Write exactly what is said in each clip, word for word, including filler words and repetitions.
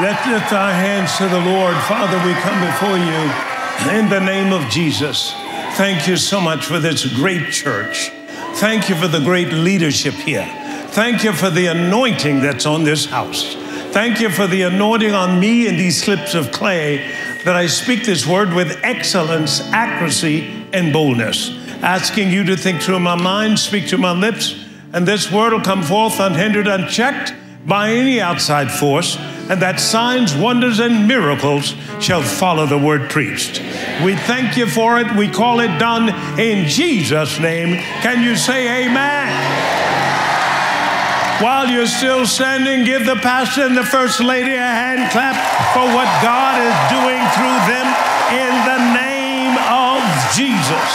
Let's lift our hands to the Lord. Father, we come before you in the name of Jesus. Thank you so much for this great church. Thank you for the great leadership here. Thank you for the anointing that's on this house. Thank you for the anointing on me and these slips of clay that I speak this word with excellence, accuracy, and boldness. Asking you to think through my mind, speak to my lips, and this word will come forth unhindered, unchecked by any outside force, and that signs, wonders, and miracles shall follow the word preached. We thank you for it. We call it done in Jesus' name. Can you say amen? While you're still standing, give the pastor and the first lady a hand clap for what God is doing through them in the name of Jesus.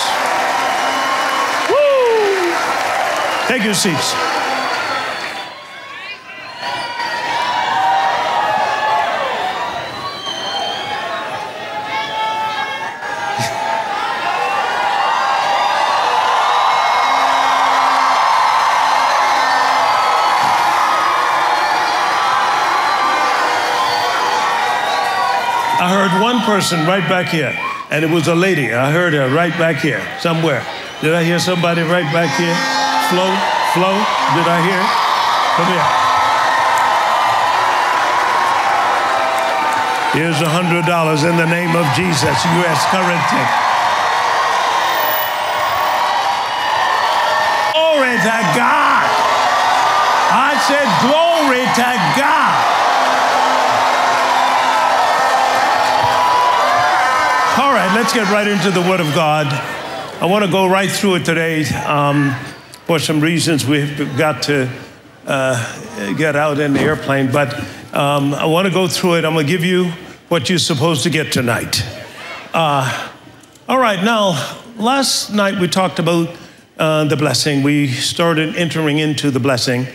Woo! Take your seats. I heard one person right back here, and it was a lady. I heard her right back here somewhere. Did I hear somebody right back here? Flow, flow, did I hear it? Come here. Here's a hundred dollars in the name of Jesus, U S currency. Glory to God. I said, glory to God. All right, let's get right into the Word of God. I want to go right through it today. Um, for some reasons, we've got to uh, get out in the airplane, but um, I want to go through it. I'm going to give you what you're supposed to get tonight. Uh, all right, now, last night we talked about uh, the blessing. We started entering into the blessing.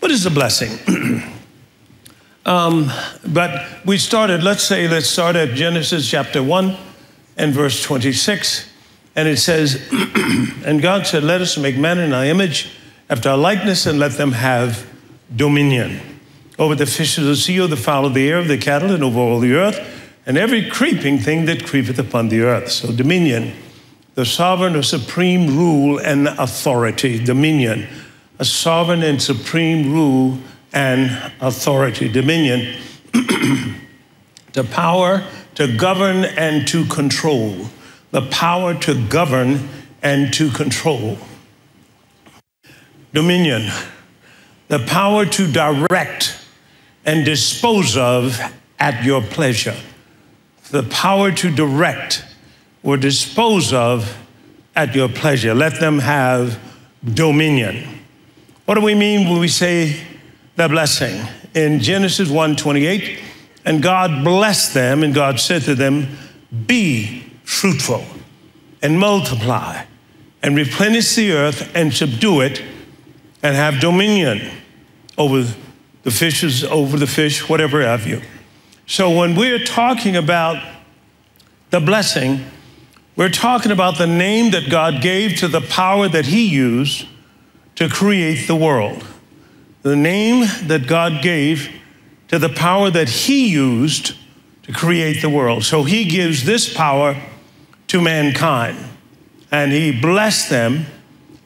What is the blessing? um, but we started, let's say, let's start at Genesis chapter one. And verse twenty-six, and it says, and God said, let us make man in our image, after our likeness, and let them have dominion over the fish of the sea, over the fowl of the air, over the cattle, and over all the earth, and every creeping thing that creepeth upon the earth. So dominion, the sovereign or supreme rule and authority, dominion, a sovereign and supreme rule and authority, dominion, the power to govern and to control, the power to govern and to control. Dominion, the power to direct and dispose of at your pleasure, the power to direct or dispose of at your pleasure. Let them have dominion. What do we mean when we say the blessing? In Genesis one twenty-eight, and God blessed them, and God said to them, be fruitful and multiply and replenish the earth and subdue it and have dominion over the fishes, over the fish, whatever have you. So when we're talking about the blessing, we're talking about the name that God gave to the power that he used to create the world. The name that God gave to the power that he used to create the world. So he gives this power to mankind. And he blessed them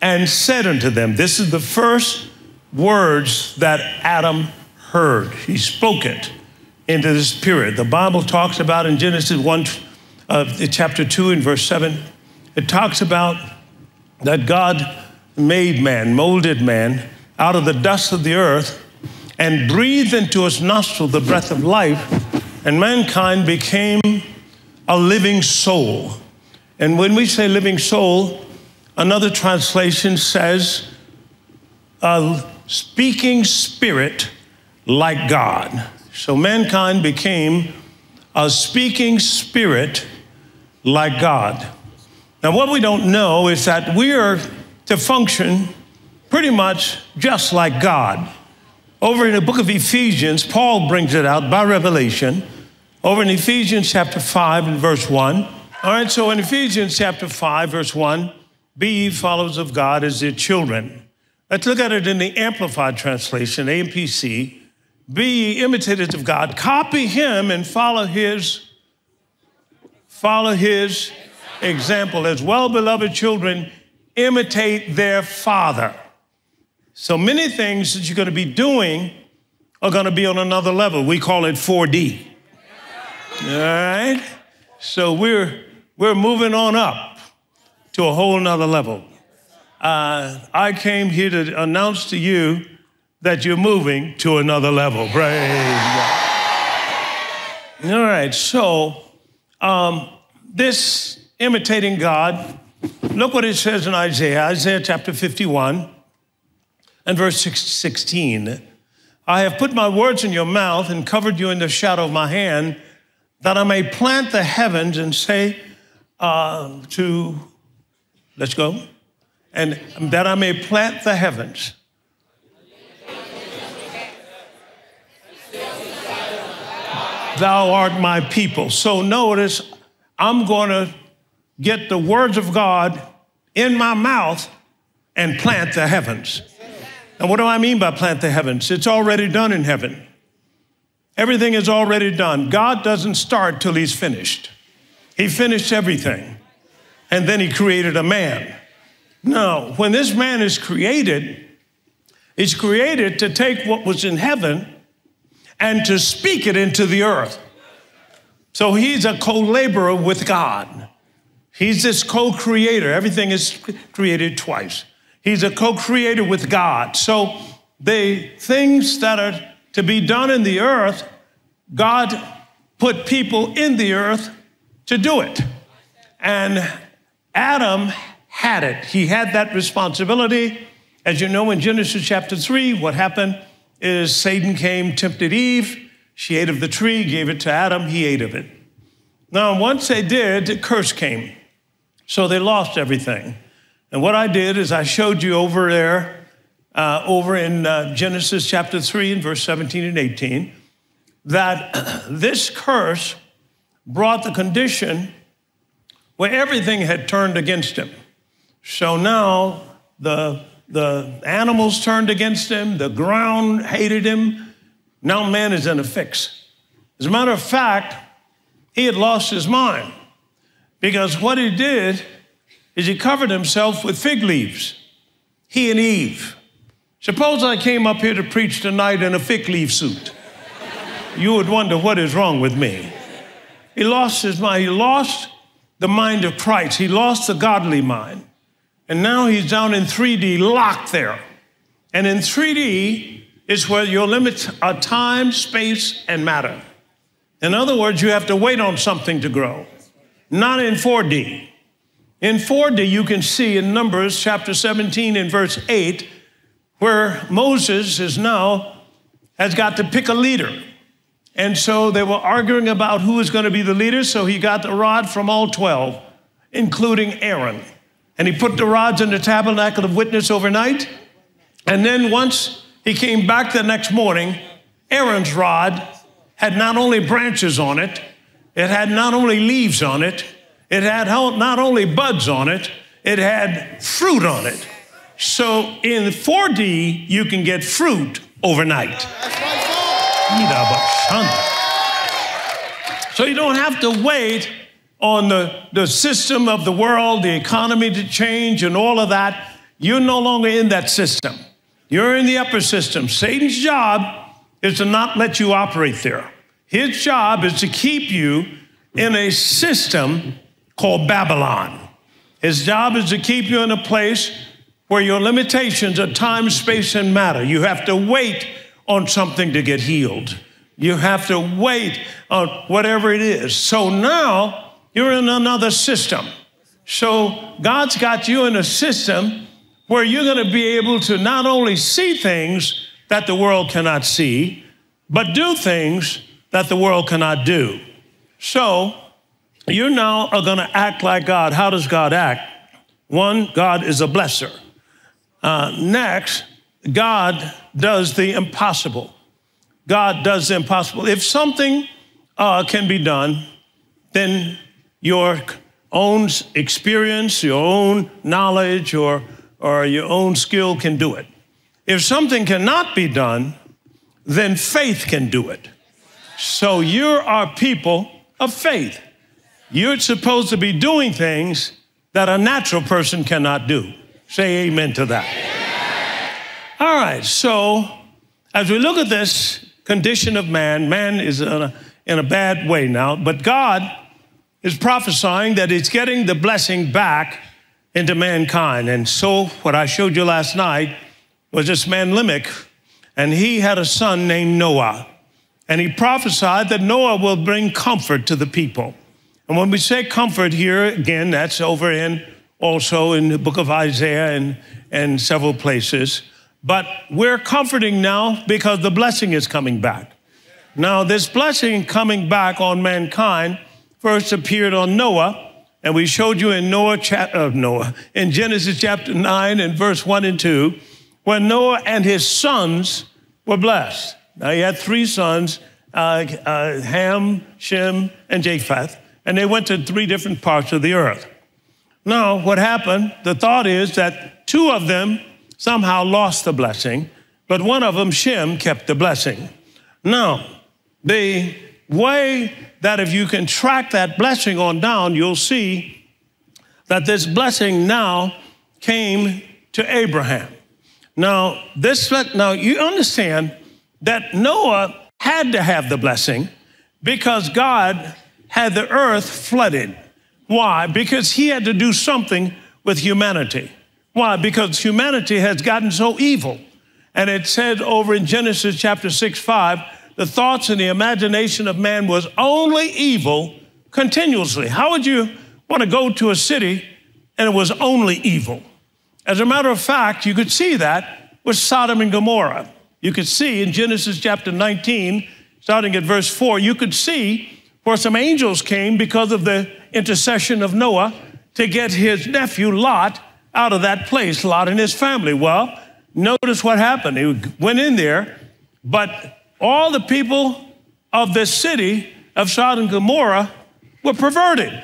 and said unto them, this is the first words that Adam heard. He spoke it into the spirit. The Bible talks about in Genesis one, uh, chapter two and verse seven, it talks about that God made man, molded man out of the dust of the earth and breathed into his nostril the breath of life, and mankind became a living soul. And when we say living soul, another translation says, a speaking spirit like God. So mankind became a speaking spirit like God. Now, what we don't know is that we are to function pretty much just like God. Over in the book of Ephesians, Paul brings it out by revelation. Over in Ephesians chapter five and verse one. All right, so in Ephesians chapter five, verse one, be ye followers of God as dear children. Let's look at it in the Amplified Translation, A M P C. Be ye imitators of God. Copy him and follow his, follow his example. As well-beloved children, imitate their father. So many things that you're going to be doing are going to be on another level. We call it four D. All right? So we're, we're moving on up to a whole nother level. Uh, I came here to announce to you that you're moving to another level. Praise God. All right, so um, this imitating God, look what it says in Isaiah, Isaiah chapter fifty-one and verse sixteen. I have put my words in your mouth and covered you in the shadow of my hand, that I may plant the heavens and say uh, to, let's go, and that I may plant the heavens. Thou art my people. So notice, I'm going to get the words of God in my mouth and plant the heavens. And what do I mean by plant the heavens? It's already done in heaven. Everything is already done. God doesn't start till he's finished. He finished everything. And then he created a man. No, when this man is created, he's created to take what was in heaven and to speak it into the earth. So he's a co-laborer with God. He's this co-creator. Everything is created twice. He's a co-creator with God. So the things that are to be done in the earth, God put people in the earth to do it. And Adam had it. He had that responsibility. As you know, in Genesis chapter three, what happened is Satan came, tempted Eve. She ate of the tree, gave it to Adam. He ate of it. Now, once they did, the curse came. So they lost everything. And what I did is I showed you over there, uh, over in uh, Genesis chapter three and verse seventeen and eighteen, that this curse brought the condition where everything had turned against him. So now the The animals turned against him. The ground hated him. Now man is in a fix. As a matter of fact, he had lost his mind, because what he did is he covered himself with fig leaves, he and Eve. Suppose I came up here to preach tonight in a fig leaf suit. You would wonder what is wrong with me. He lost his mind. He lost the mind of Christ. He lost the godly mind. And now he's down in three D, locked there. And in three D is where your limits are time, space, and matter. In other words, you have to wait on something to grow. Not in four D. In four D, you can see in Numbers chapter seventeen and verse eight, where Moses is now, has got to pick a leader. And so they were arguing about who is going to be the leader, so he got the rod from all twelve, including Aaron. And he put the rods in the tabernacle of witness overnight. And then once he came back the next morning, Aaron's rod had not only branches on it, it had not only leaves on it, it had not only buds on it, it had fruit on it. So in four D, you can get fruit overnight. So you don't have to wait on the, the system of the world, the economy to change and all of that. You're no longer in that system. You're in the upper system. Satan's job is to not let you operate there. His job is to keep you in a system called Babylon. His job is to keep you in a place where your limitations are time, space, and matter. You have to wait on something to get healed. You have to wait on whatever it is. So now, you're in another system. So God's got you in a system where you're going to be able to not only see things that the world cannot see, but do things that the world cannot do. So you now are going to act like God. How does God act? One, God is a blesser. Uh, next, God does the impossible. God does the impossible. If something uh, can be done, then your own experience, your own knowledge, or, or your own skill can do it. If something cannot be done, then faith can do it. So you're our people of faith. You're supposed to be doing things that a natural person cannot do. Say amen to that. Amen. All right, so as we look at this condition of man, man is in a, in a bad way now, but God is prophesying that it's getting the blessing back into mankind. And so what I showed you last night was this man Lamech, and he had a son named Noah. And he prophesied that Noah will bring comfort to the people. And when we say comfort here, again, that's over in also in the book of Isaiah and, and several places. But we're comforting now because the blessing is coming back. Now, this blessing coming back on mankind first appeared on Noah. And we showed you in Noah, uh, Noah, in Genesis chapter nine and verse one and two, when Noah and his sons were blessed. Now, he had three sons, uh, uh, Ham, Shem, and Japheth, and they went to three different parts of the earth. Now, what happened, the thought is that two of them somehow lost the blessing, but one of them, Shem, kept the blessing. Now, the way that if you can track that blessing on down, you'll see that this blessing now came to Abraham. Now, this, now you understand that Noah had to have the blessing because God had the earth flooded. Why? Because he had to do something with humanity. Why? Because humanity has gotten so evil. And it said over in Genesis chapter six, five, the thoughts and the imagination of man was only evil continuously. How would you want to go to a city and it was only evil? As a matter of fact, you could see that with Sodom and Gomorrah. You could see in Genesis chapter nineteen, starting at verse four, you could see where some angels came because of the intercession of Noah to get his nephew Lot out of that place, Lot and his family. Well, notice what happened. He went in there, but all the people of this city of Sodom and Gomorrah were perverted.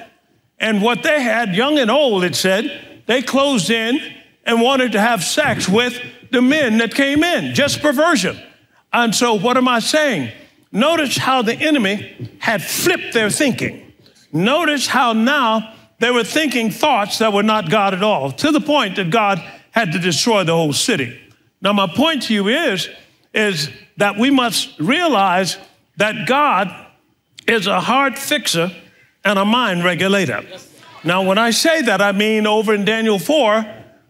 And what they had, young and old, it said, they closed in and wanted to have sex with the men that came in, just perversion. And so what am I saying? Notice how the enemy had flipped their thinking. Notice how now they were thinking thoughts that were not God at all, to the point that God had to destroy the whole city. Now, my point to you is, is that we must realize that God is a heart fixer and a mind regulator. Now, when I say that, I mean over in Daniel four,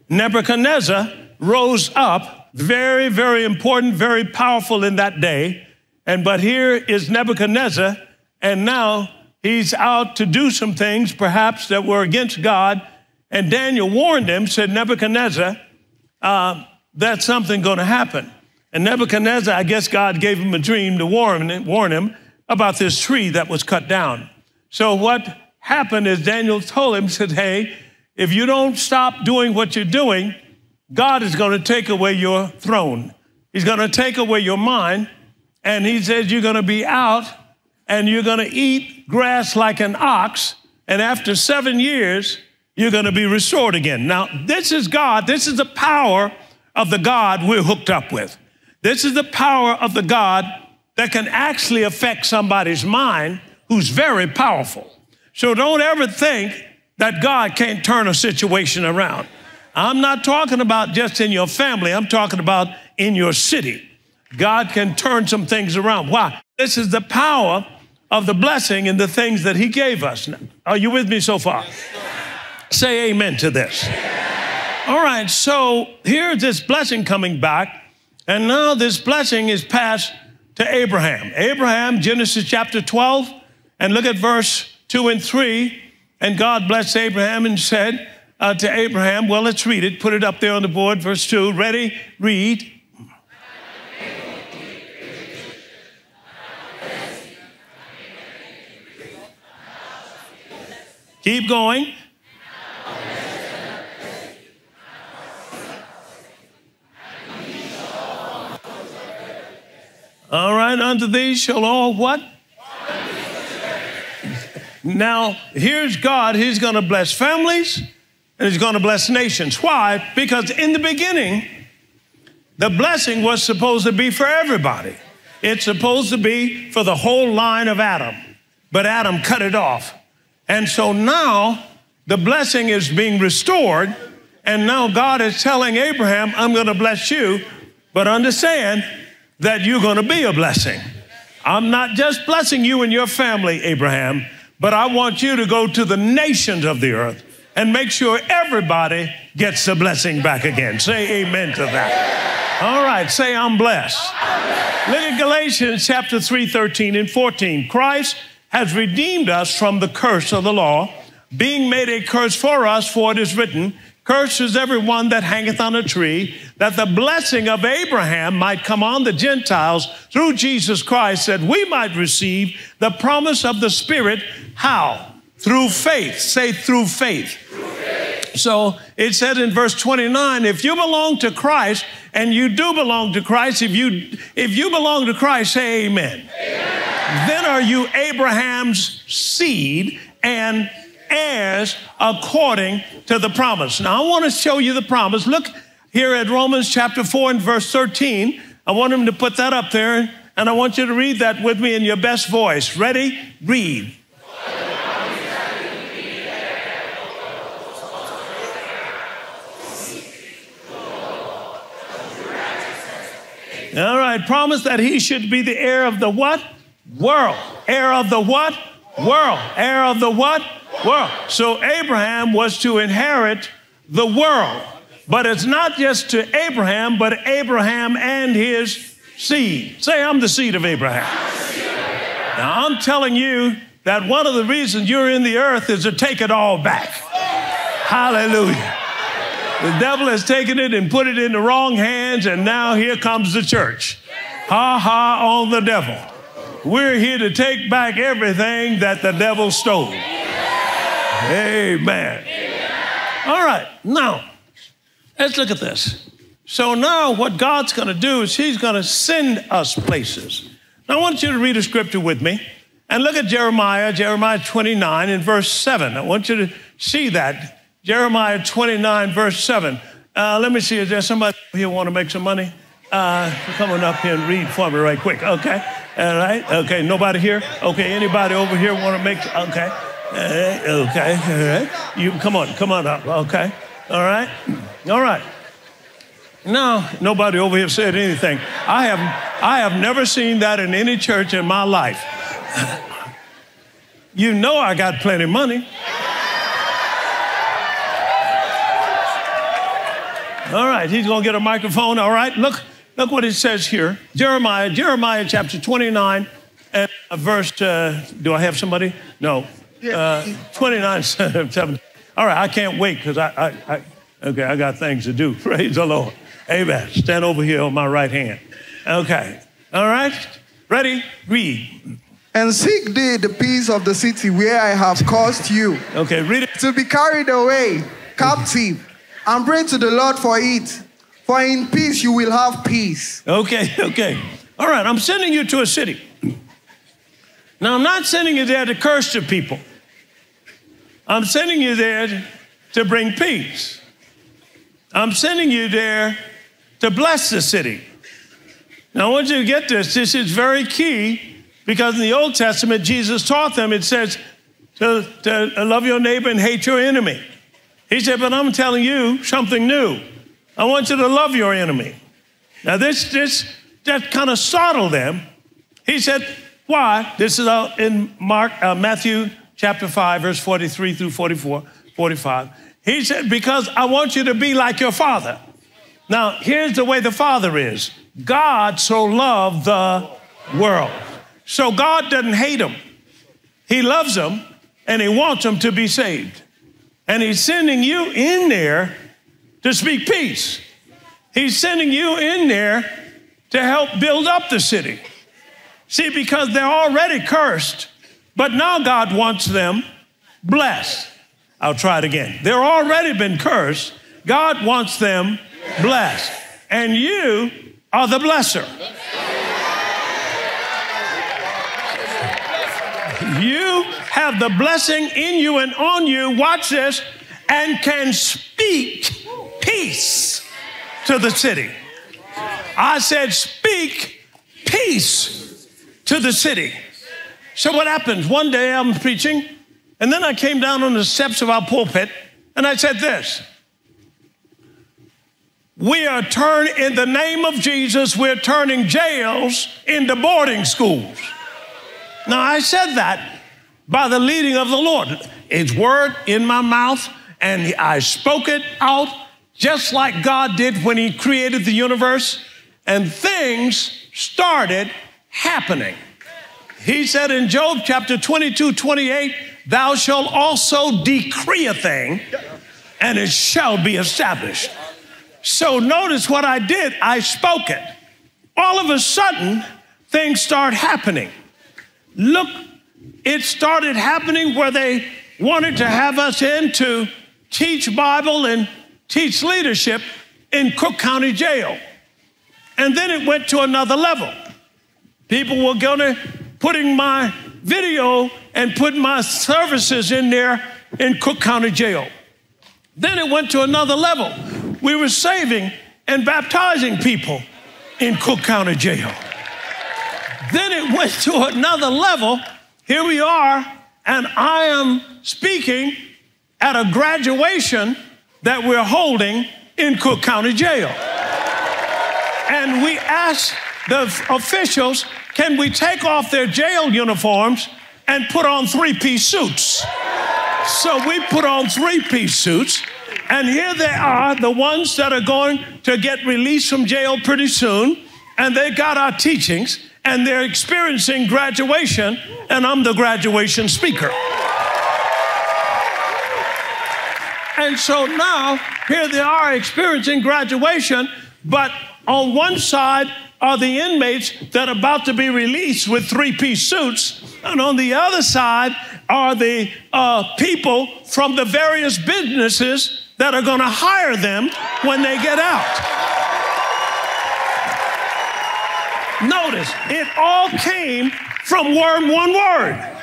Nebuchadnezzar rose up, very, very important, very powerful in that day. And but here is Nebuchadnezzar, and now he's out to do some things perhaps that were against God. And Daniel warned him, said, Nebuchadnezzar, uh, that's something going to happen. And Nebuchadnezzar, I guess God gave him a dream to warn, warn him about this tree that was cut down. So what happened is Daniel told him, said, hey, if you don't stop doing what you're doing, God is going to take away your throne. He's going to take away your mind. And he says, you're going to be out and you're going to eat grass like an ox. And after seven years, you're going to be restored again. Now, this is God. This is the power of the God we're hooked up with. This is the power of the God that can actually affect somebody's mind who's very powerful. So don't ever think that God can't turn a situation around. I'm not talking about just in your family. I'm talking about in your city. God can turn some things around. Why? This is the power of the blessing and the things that he gave us. Now, are you with me so far? Yes, say amen to this. Yeah. All right, so here's this blessing coming back. And now this blessing is passed to Abraham. Abraham, Genesis chapter twelve, and look at verse two and three. And God blessed Abraham and said, Uh, to Abraham, well, let's read it. Put it up there on the board, verse two. Ready? Read. Keep going. All right, unto thee shall all what? Now, here's God. He's going to bless families. And he's going to bless nations. Why? Because in the beginning, the blessing was supposed to be for everybody. It's supposed to be for the whole line of Adam, but Adam cut it off. And so now the blessing is being restored, and now God is telling Abraham, I'm going to bless you, but understand that you're going to be a blessing. I'm not just blessing you and your family, Abraham, but I want you to go to the nations of the earth and make sure everybody gets the blessing back again. Say amen to that. All right, say I'm blessed. Look at Galatians chapter three, thirteen and fourteen. Christ has redeemed us from the curse of the law, being made a curse for us, for it is written, cursed is everyone that hangeth on a tree, that the blessing of Abraham might come on the Gentiles through Jesus Christ, that we might receive the promise of the Spirit. How? Through faith. Say through faith. Through faith. So it said in verse twenty-nine, if you belong to Christ, and you do belong to Christ, if you, if you belong to Christ, say amen. Amen. Then are you Abraham's seed and heirs according to the promise. Now, I want to show you the promise. Look here at Romans chapter four and verse thirteen. I want him to put that up there, and I want you to read that with me in your best voice. Ready? Read. All right, promise that he should be the heir of the what? World. Heir of the what? World. Heir of the what? World. So Abraham was to inherit the world. But it's not just to Abraham, but Abraham and his seed. Say, I'm the seed of Abraham. Now, I'm telling you that one of the reasons you're in the earth is to take it all back. Hallelujah. The devil has taken it and put it in the wrong hands, and now here comes the church. Ha ha on the devil. We're here to take back everything that the devil stole. Amen. Amen. All right, now, let's look at this. So now what God's going to do is he's going to send us places. Now, I want you to read a scripture with me and look at Jeremiah, Jeremiah twenty-nine and verse seven. I want you to see that. Jeremiah twenty-nine, verse seven. Uh, let me see, is there somebody here want to make some money? Uh, come on up here and read for me right quick, okay? All right, okay, nobody here? Okay, anybody over here want to make, okay. Uh, okay, all right. You, come on, come on up, okay. All right, all right. No, nobody over here said anything. I have, I have never seen that in any church in my life. You know I got plenty of money. All right, he's going to get a microphone, all right. Look, look what it says here. Jeremiah, Jeremiah chapter twenty-nine, and verse, uh, do I have somebody? No. Uh, twenty-nine, seven. All right, I can't wait because I, I, I, okay, I got things to do. Praise the Lord. Amen. Stand over here on my right hand. Okay. All right. Ready? Read. And seek thee the peace of the city where I have caused you. Okay, read it. To be carried away, captive, and pray to the Lord for it. For in peace you will have peace. Okay, okay. All right, I'm sending you to a city. Now, I'm not sending you there to curse the people. I'm sending you there to bring peace. I'm sending you there to bless the city. Now, I want you to get this. This is very key because in the Old Testament, Jesus taught them, it says, to, to love your neighbor and hate your enemy. He said, but I'm telling you something new. I want you to love your enemy. Now, this, this that kind of startled them. He said, why? This is out in Mark, uh, Matthew chapter five, verse forty-three through forty-four, forty-five. He said, because I want you to be like your father. Now, here's the way the father is. God so loved the world. So God doesn't hate them. He loves them, and he wants them to be saved. And he's sending you in there to speak peace. He's sending you in there to help build up the city. See, because they're already cursed, but now God wants them blessed. I'll try it again. They're already been cursed. God wants them blessed. And you are the blesser. You have the blessing in you and on you, watch this, and can speak peace to the city. I said, speak peace to the city. So what happens? One day I'm preaching, and then I came down on the steps of our pulpit, and I said this. We are turning, in the name of Jesus, we're turning jails into boarding schools. Now, I said that by the leading of the Lord. His word in my mouth, and I spoke it out just like God did when he created the universe, and things started happening. He said in Job chapter twenty-two, twenty-eight, thou shalt also decree a thing, and it shall be established. So notice what I did. I spoke it. All of a sudden, things start happening. Look, it started happening where they wanted to have us in to teach Bible and teach leadership in Cook County Jail. And then it went to another level. People were going to putting my video and put my services in there in Cook County Jail. Then it went to another level. We were saving and baptizing people in Cook County Jail. Then it went to another level. Here we are, and I am speaking at a graduation that we're holding in Cook County Jail. And we asked the officials, can we take off their jail uniforms and put on three-piece suits? So we put on three-piece suits. And here they are, the ones that are going to get released from jail pretty soon. And they got our teachings, and they're experiencing graduation, and I'm the graduation speaker. And so now, here they are experiencing graduation, but on one side are the inmates that are about to be released with three-piece suits, and on the other side are the uh, people from the various businesses that are going to hire them when they get out. Notice, it all came from one, one word.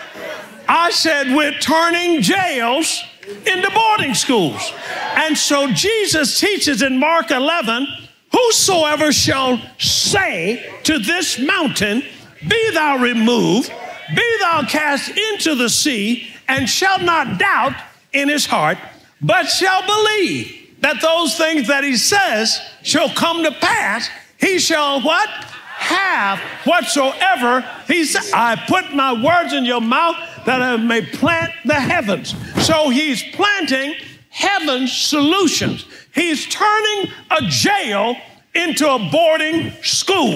I said, we're turning jails into boarding schools. And so Jesus teaches in Mark eleven, whosoever shall say to this mountain, be thou removed, be thou cast into the sea, and shall not doubt in his heart, but shall believe that those things that he says shall come to pass, he shall what? Have whatsoever he says. I put my words in your mouth that I may plant the heavens. So he's planting heaven's solutions. He's turning a jail into a boarding school.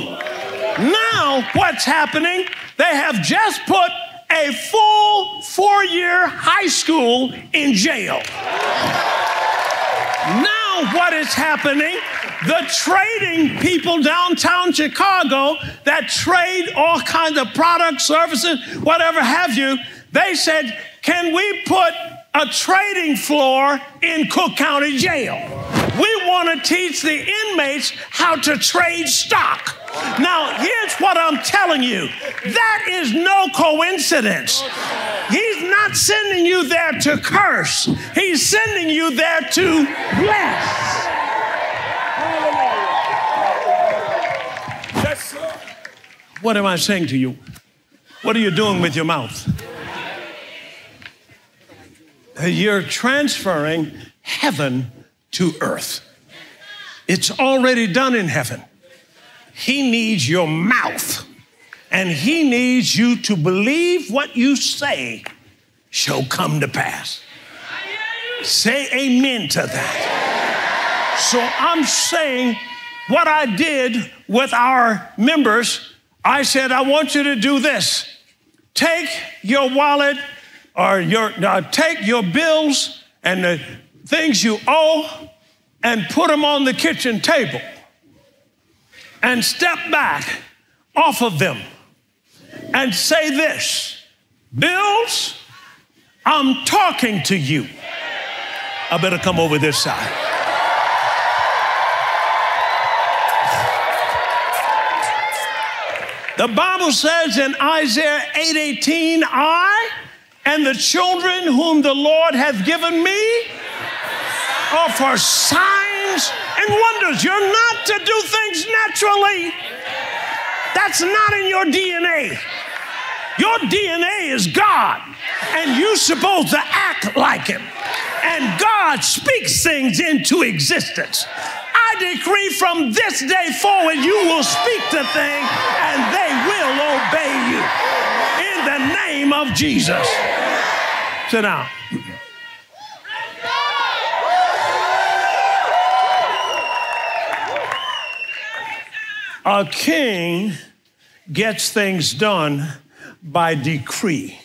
Now what's happening? They have just put a full four-year high school in jail. Now what is happening? The trading people downtown Chicago that trade all kinds of products, services, whatever have you, they said, can we put a trading floor in Cook County Jail? We want to teach the inmates how to trade stock. Now, here's what I'm telling you. That is no coincidence. He's not sending you there to curse. He's sending you there to bless. What am I saying to you? What are you doing with your mouth? You're transferring heaven to earth. It's already done in heaven. He needs your mouth, and he needs you to believe what you say shall come to pass. Say amen to that. So I'm saying what I did with our members. I said, I want you to do this. Take your wallet or your, uh, take your bills and the things you owe and put them on the kitchen table. And step back off of them and say this, bills, I'm talking to you. I better come over this side. The Bible says in Isaiah eight eighteen, I and the children whom the Lord hath given me are for signs and wonders. You're not to do things naturally. That's not in your D N A. Your D N A is God, and you're supposed to act like him. And God speaks things into existence. I decree from this day forward, you will speak the thing, and they will obey you. In the name of Jesus. Sit down. A king gets things done by decree.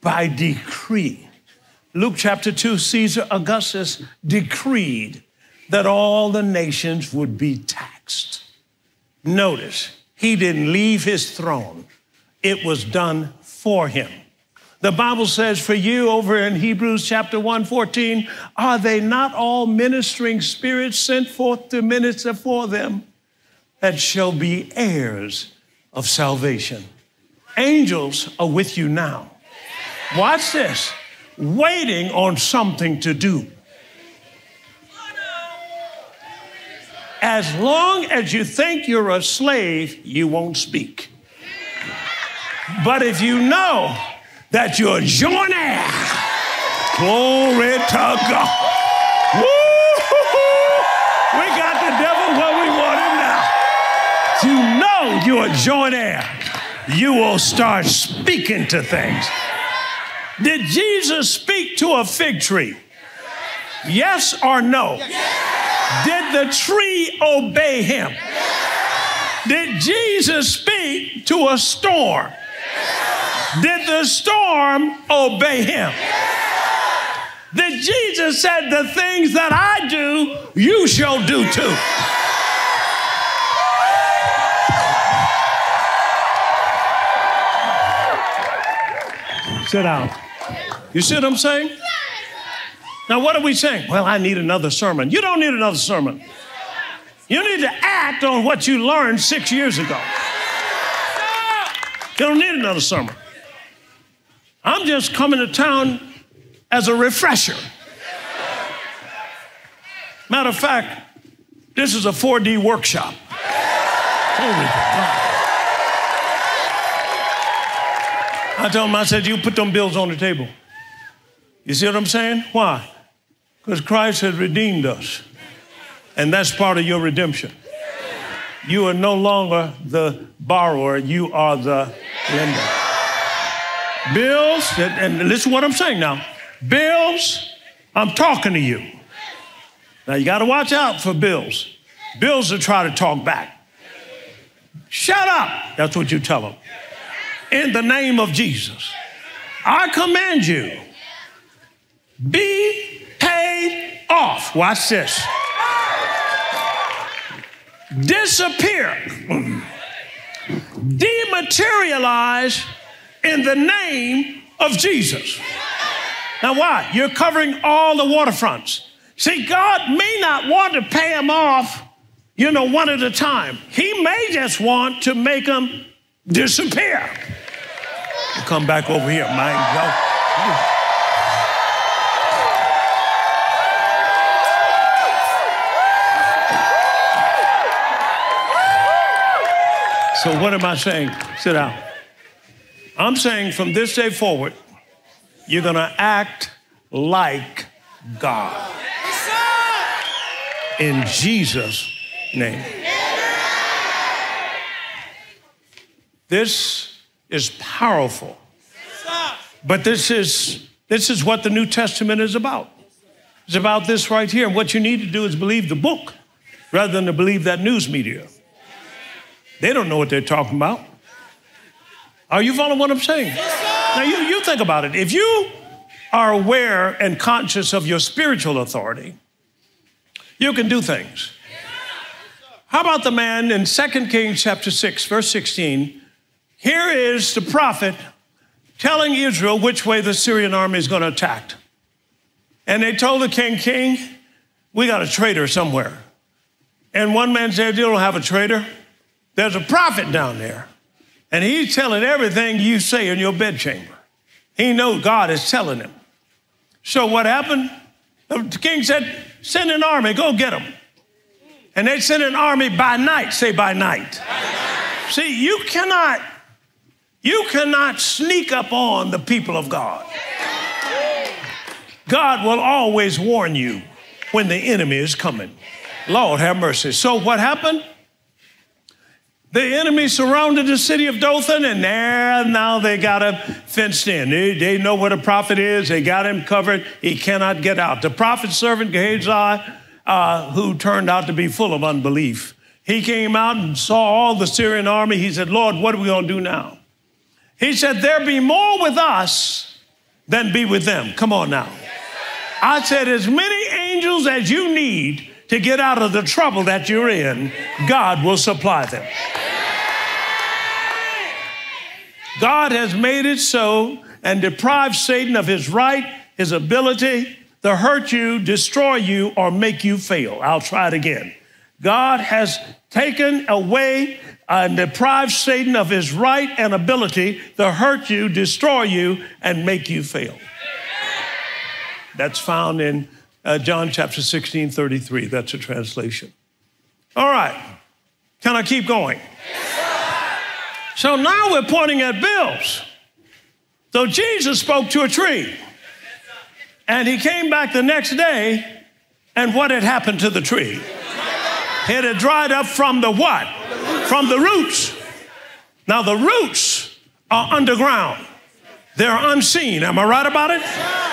By decree. Luke chapter two, Caesar Augustus decreed that all the nations would be taxed. Notice, he didn't leave his throne. It was done for him. The Bible says for you over in Hebrews chapter one, fourteen, are they not all ministering spirits sent forth to minister for them that shall be heirs of salvation? Angels are with you now. Watch this. Waiting on something to do. As long as you think you're a slave, you won't speak. But if you know that you're joint heir. Glory to God. Woo-hoo-hoo. We got the devil where we want him now. If you know you're a joint heir, you will start speaking to things. Did Jesus speak to a fig tree? Yes or no? Did the tree obey him? Did Jesus speak to a storm? Did the storm obey him? Yeah. Then Jesus said, the things that I do, you shall do too. Yeah. Sit down. You see what I'm saying? Now, what are we saying? Well, I need another sermon. You don't need another sermon. You need to act on what you learned six years ago. You don't need another sermon. I'm just coming to town as a refresher. Matter of fact, this is a four D workshop. Holy God. I told him, I said, you put them bills on the table. You see what I'm saying? Why? Because Christ has redeemed us. And that's part of your redemption. You are no longer the borrower. You are the lender. Bills, and listen to what I'm saying now. Bills, I'm talking to you. Now, you got to watch out for bills. Bills will try to talk back. Shut up. That's what you tell them. In the name of Jesus, I command you, be paid off. Watch this. Disappear. Dematerialize in the name of Jesus. Now why? You're covering all the waterfronts. See, God may not want to pay them off, you know, one at a time. He may just want to make them disappear. Come back over here, man. Go. So what am I saying? Sit down. I'm saying from this day forward, you're going to act like God. In Jesus' name. This is powerful. But this is, this is what the New Testament is about. It's about this right here. And what you need to do is believe the book rather than to believe that news media. They don't know what they're talking about. Are you following what I'm saying? Yes, now, you, you think about it. If you are aware and conscious of your spiritual authority, you can do things. How about the man in Second Kings chapter six, verse sixteen? Here is the prophet telling Israel which way the Syrian army is going to attack. And they told the king, king, we got a traitor somewhere. And one man said, you don't have a traitor. There's a prophet down there, and he's telling everything you say in your bedchamber. He knows God is telling him. So what happened? The king said, send an army, go get him. And they sent an army by night. Say by night. By night. See, you cannot, you cannot sneak up on the people of God. God will always warn you when the enemy is coming. Lord, have mercy. So what happened? The enemy surrounded the city of Dothan, and there now they got him fenced in. They, they know where the prophet is. They got him covered. He cannot get out. The prophet's servant, Gehazi, uh, who turned out to be full of unbelief, he came out and saw all the Syrian army. He said, Lord, what are we going to do now? He said, there be more with us than be with them. Come on now. I said, as many angels as you need to get out of the trouble that you're in, God will supply them. God has made it so and deprived Satan of his right, his ability to hurt you, destroy you, or make you fail. I'll try it again. God has taken away and deprived Satan of his right and ability to hurt you, destroy you, and make you fail. That's found in Uh, John chapter sixteen, thirty-three. That's a translation. All right. Can I keep going? Yes, so now we're pointing at bills. So Jesus spoke to a tree. And he came back the next day. And what had happened to the tree? It had dried up from the what? From the roots. Now the roots are underground. They're unseen. Am I right about it?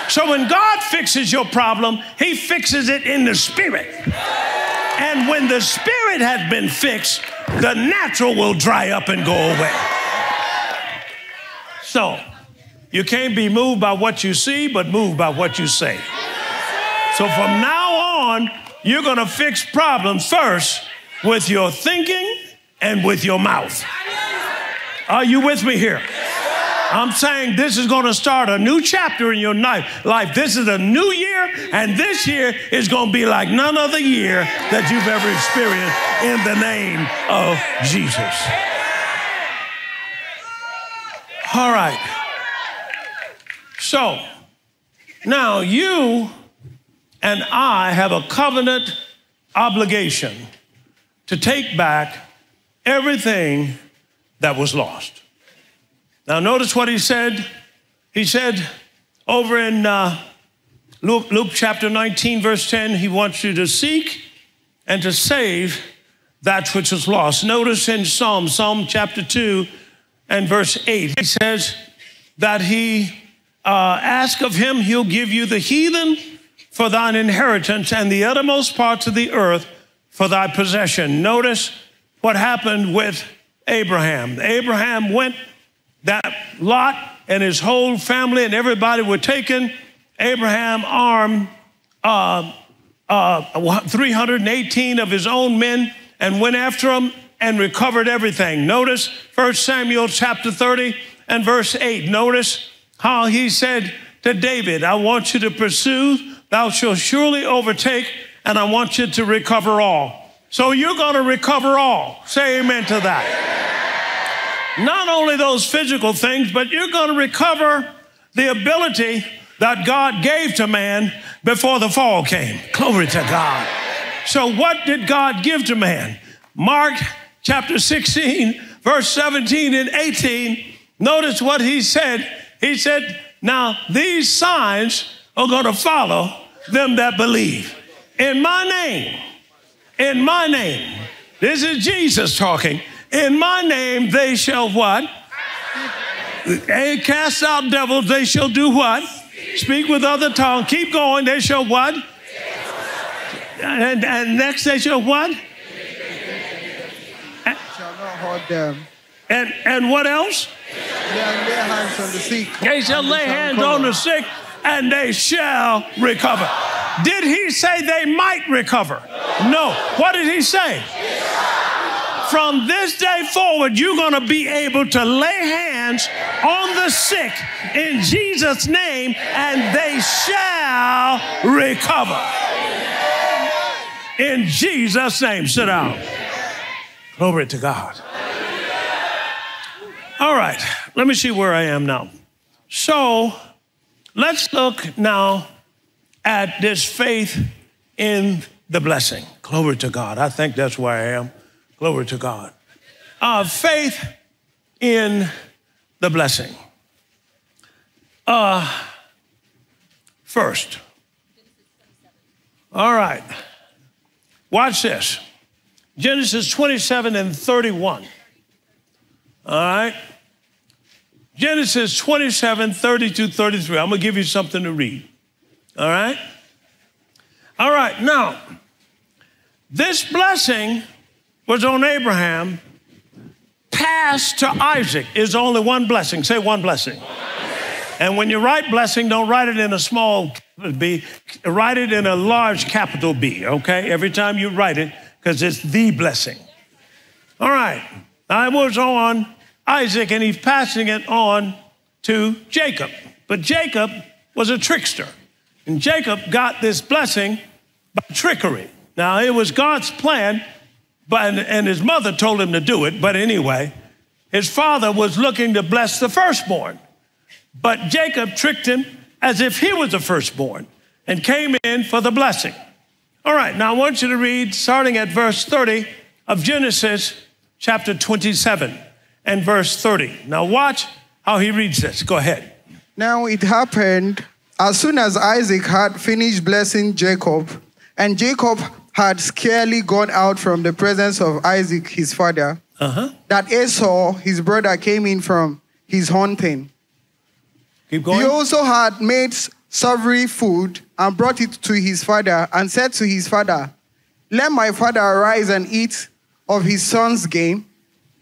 So when God fixes your problem, he fixes it in the spirit. And when the spirit has been fixed, the natural will dry up and go away. So you can't be moved by what you see, but moved by what you say. So from now on, you're going to fix problems first with your thinking and with your mouth. Are you with me here? I'm saying this is going to start a new chapter in your life. This is a new year, and this year is going to be like none other year that you've ever experienced in the name of Jesus. All right. So, now you and I have a covenant obligation to take back everything that was lost. Now, notice what he said. He said over in uh, Luke, Luke chapter nineteen, verse ten, he wants you to seek and to save that which is lost. Notice in Psalm, Psalm chapter two and verse eight, he says that he uh, ask of him, he'll give you the heathen for thine inheritance and the uttermost parts of the earth for thy possession. Notice what happened with Abraham. Abraham went that Lot and his whole family and everybody were taken. Abraham armed uh, uh, three hundred eighteen of his own men and went after them and recovered everything. Notice First Samuel chapter thirty and verse eight. Notice how he said to David, I want you to pursue, thou shalt surely overtake, and I want you to recover all. So you're going to recover all. Say amen to that. Not only those physical things, but you're going to recover the ability that God gave to man before the fall came. Glory to God. So what did God give to man? Mark chapter sixteen, verse seventeen and eighteen. Notice what he said. He said, now these signs are going to follow them that believe. In my name, in my name, this is Jesus talking. In my name, they shall what? They cast out devils. They shall do what? Speak with other tongues. Keep going. They shall what? And, and next they shall what? And, shall not hold them. And, and what else? They shall lay hands on the sick. They shall lay hands on the sick and they shall recover. Did he say they might recover? No. What did he say? From this day forward, you're going to be able to lay hands on the sick in Jesus' name, and they shall recover. In Jesus' name. Sit down. Glory to God. All right. Let me see where I am now. So let's look now at this faith in the blessing. Glory to God. I think that's where I am. Glory to God. Uh, faith in the blessing. Uh, first. All right. Watch this. Genesis twenty-seven and thirty-one. All right. Genesis twenty-seven, thirty-two, thirty-three. I'm going to give you something to read. All right. All right. Now, this blessing was on Abraham, passed to Isaac. Is only one blessing. Say one blessing. One blessing. And when you write blessing, don't write it in a small B. Write it in a large capital B, okay? Every time you write it, because it's the blessing. All right. I was on Isaac, and he's passing it on to Jacob. But Jacob was a trickster. And Jacob got this blessing by trickery. Now, it was God's plan, but, and his mother told him to do it. But anyway, his father was looking to bless the firstborn. But Jacob tricked him as if he was the firstborn and came in for the blessing. All right, now I want you to read, starting at verse thirty of Genesis chapter twenty-seven and verse thirty. Now watch how he reads this. Go ahead. Now it happened, as soon as Isaac had finished blessing Jacob, and Jacob had scarcely gone out from the presence of Isaac, his father, uh-huh. that Esau, his brother, came in from his hunting. Keep going. He also had made savory food and brought it to his father and said to his father, "Let my father arise and eat of his son's game,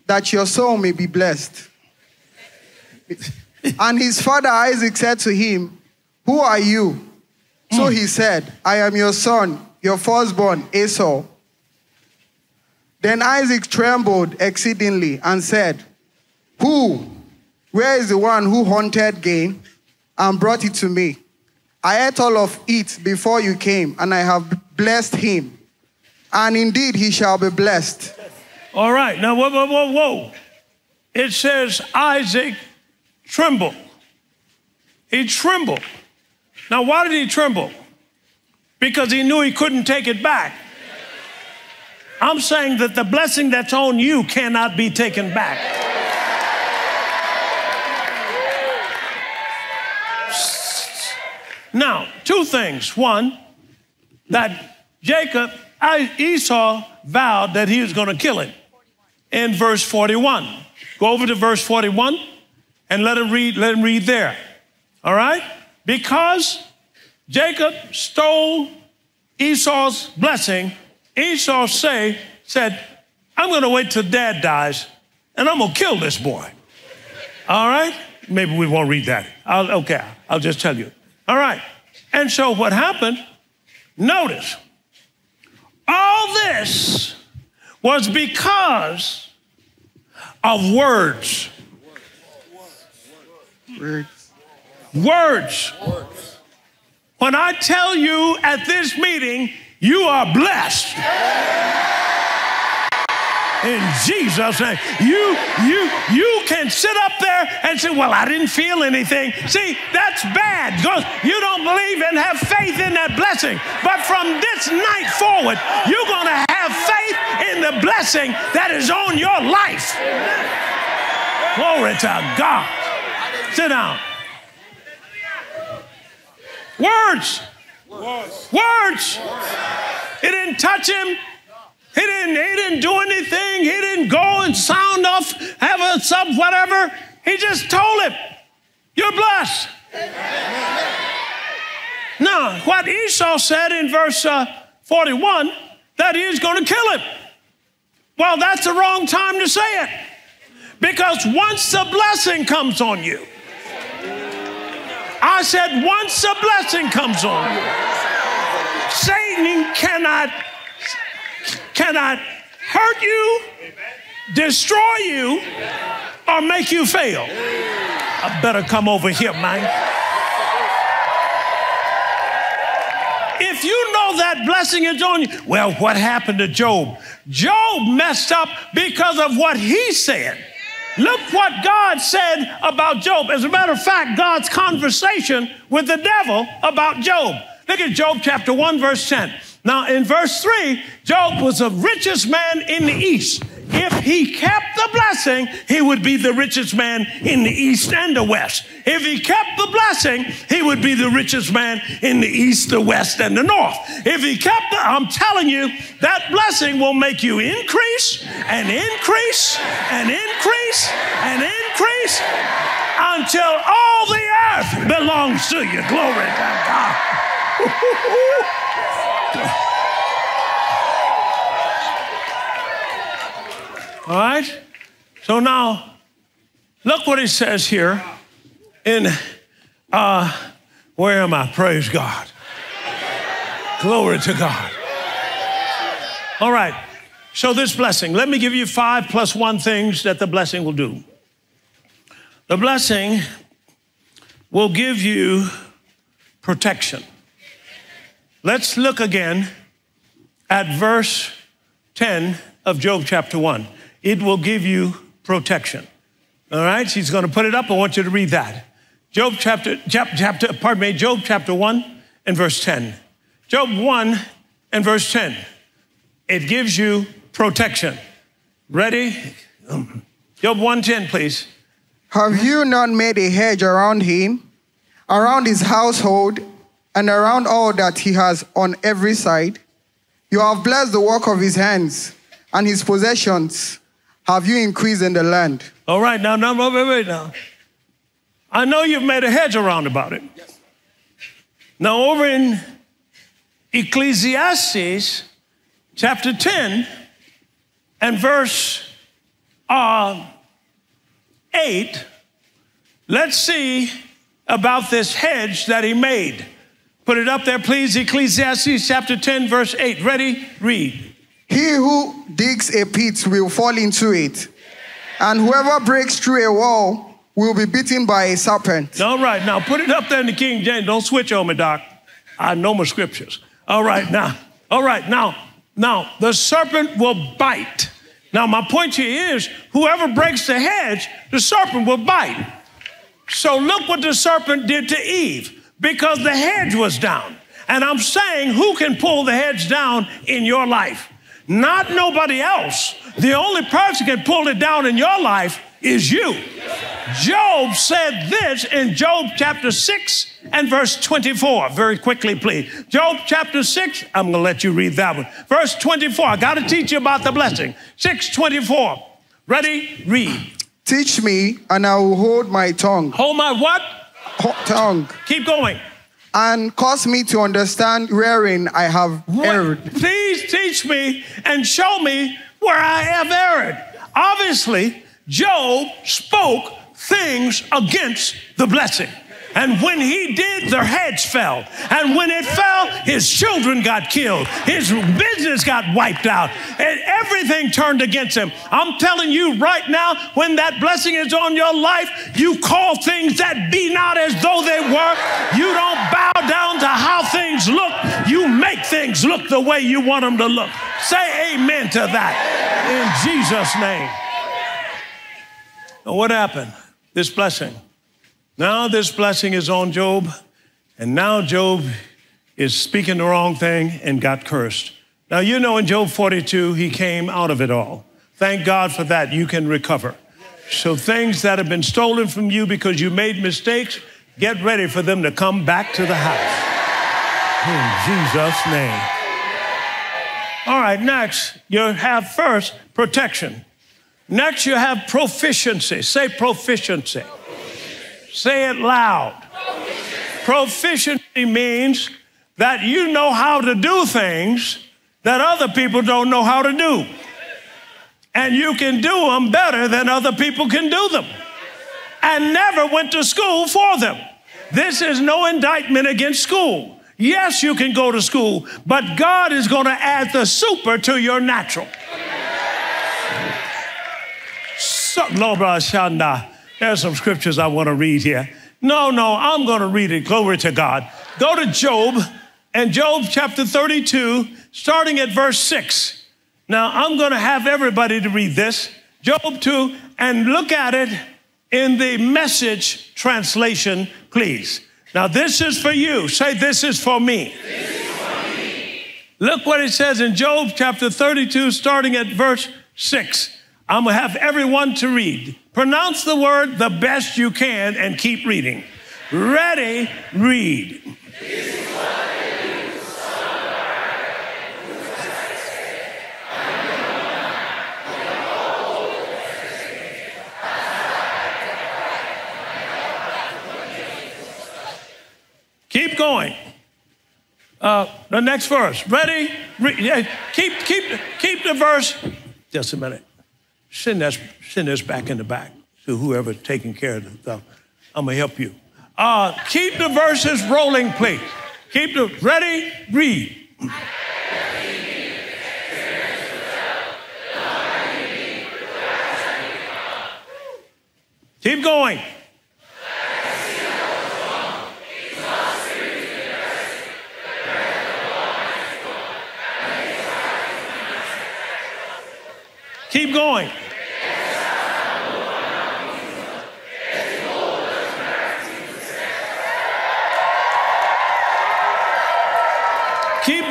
that your soul may be blessed." And his father Isaac said to him, "Who are you?" So he said, "I am your son, your firstborn, Esau." Then Isaac trembled exceedingly and said, "Who? Where is the one who hunted game and brought it to me? I ate all of it before you came, and I have blessed him. And indeed, he shall be blessed." All right. Now, whoa, whoa, whoa, whoa. It says Isaac trembled. He trembled. Now, why did he tremble? Because he knew he couldn't take it back. I'm saying that the blessing that's on you cannot be taken back. Now, two things. One, that Jacob, Esau vowed that he was going to kill him in verse forty-one. Go over to verse forty-one and let him read, let him read there. All right? Because Jacob stole Esau's blessing, Esau say, said, "I'm going to wait till Dad dies, and I'm going to kill this boy." All right? Maybe we won't read that. I'll, okay, I'll just tell you. All right. And so what happened, notice, all this was because of words. Words. Words. Words. When I tell you at this meeting, you are blessed. In Jesus' name. You, you, you can sit up there and say, "Well, I didn't feel anything." See, that's bad. You don't believe and have faith in that blessing. But from this night forward, you're going to have faith in the blessing that is on your life. Glory to God. Sit down. Words. Words. Words. It didn't touch him. He didn't, he didn't do anything. He didn't go and sound off, have a sub, whatever. He just told him, "You're blessed." Amen. Now, what Esau said in verse uh, forty-one, that he is going to kill him. Well, that's the wrong time to say it. Because once the blessing comes on you, I said, once the blessing comes on you, Satan cannot cannot hurt you, destroy you, or make you fail. I better come over here, man. If you know that blessing is on you, well, what happened to Job? Job messed up because of what he said. Look what God said about Job. As a matter of fact, God's conversation with the devil about Job. Look at Job chapter one, verse ten. Now, in verse three, Job was the richest man in the East. If he kept the blessing, he would be the richest man in the east and the west. If he kept the blessing, he would be the richest man in the east, the west, and the north. If he kept the, I'm telling you, that blessing will make you increase and increase and increase and increase until all the earth belongs to you. Glory to God. All right? So now, look what it says here in, uh, where am I? Praise God. Glory to God. All right. So this blessing, let me give you five plus one things that the blessing will do. The blessing will give you protection. Let's look again at verse ten of Job chapter one. It will give you protection. All right, she's going to put it up. I want you to read that. Job chapter, chapter, pardon me, Job chapter one and verse ten. Job one and verse ten. It gives you protection. Ready? Job one ten, please. Have you not made a hedge around him, around his household, and around all that he has on every side? You have blessed the work of his hands, and his possessions have you increased in the land. All right, now, now, wait, wait, now. I know you've made a hedge around about it. Yes. Now, over in Ecclesiastes chapter ten and verse uh, eight, let's see about this hedge that he made. Put it up there, please. Ecclesiastes chapter ten, verse eight. Ready? Read. He who digs a pit will fall into it, and whoever breaks through a wall will be beaten by a serpent. All right, now put it up there in the King James. Don't switch on me, Doc. I know my scriptures. All right, now. All right, now. Now, the serpent will bite. Now, my point here is, whoever breaks the hedge, the serpent will bite. So look what the serpent did to Eve, because the hedge was down. And I'm saying, who can pull the hedge down in your life? Not nobody else. The only person who can pull it down in your life is you. Job said this in Job chapter six and verse twenty-four. Very quickly, please. Job chapter six, I'm going to let you read that one. Verse twenty-four, I got to teach you about the blessing. six twenty-four. Ready? Read. Teach me, and I will hold my tongue. Hold my what? Tongue. Keep going. And cause me to understand wherein I have erred. Please teach me and show me where I have erred. Obviously, Job spoke things against the blessing. And when he did, the hedge fell. And when it fell, his children got killed. His business got wiped out. And everything turned against him. I'm telling you right now, when that blessing is on your life, you call things that be not as though they were. You don't bow down to how things look. You make things look the way you want them to look. Say amen to that in Jesus' name. Now what happened? This blessing. Now this blessing is on Job, and now Job is speaking the wrong thing and got cursed. Now, you know, in Job forty-two, he came out of it all. Thank God for that. You can recover. So things that have been stolen from you because you made mistakes, get ready for them to come back to the house. In Jesus' name. All right, next, you have first protection. Next, you have proficiency. Say proficiency. Say it loud. Proficiency. Proficiency means that you know how to do things that other people don't know how to do. And you can do them better than other people can do them. And never went to school for them. This is no indictment against school. Yes, you can go to school, but God is going to add the super to your natural. So, Lord, Shanda. There's some scriptures I want to read here. No, no, I'm going to read it. Glory to God. Go to Job, and Job chapter thirty-two, starting at verse six. Now, I'm going to have everybody to read this. Job two, and look at it in the Message translation, please. Now, this is for you. Say, this is for me. This is for me. Look what it says in Job chapter thirty-two, starting at verse six. I'm going to have everyone to read. Pronounce the word the best you can and keep reading. Ready, read. Keep going. Uh, the next verse. Ready? Re yeah, keep, keep, keep the verse. Just a minute. Send us, send us back in the back to whoever's taking care of the stuff. I'm going to help you. Uh, keep the verses rolling, please. Keep the, ready? Read. Keep going. Keep going. Keep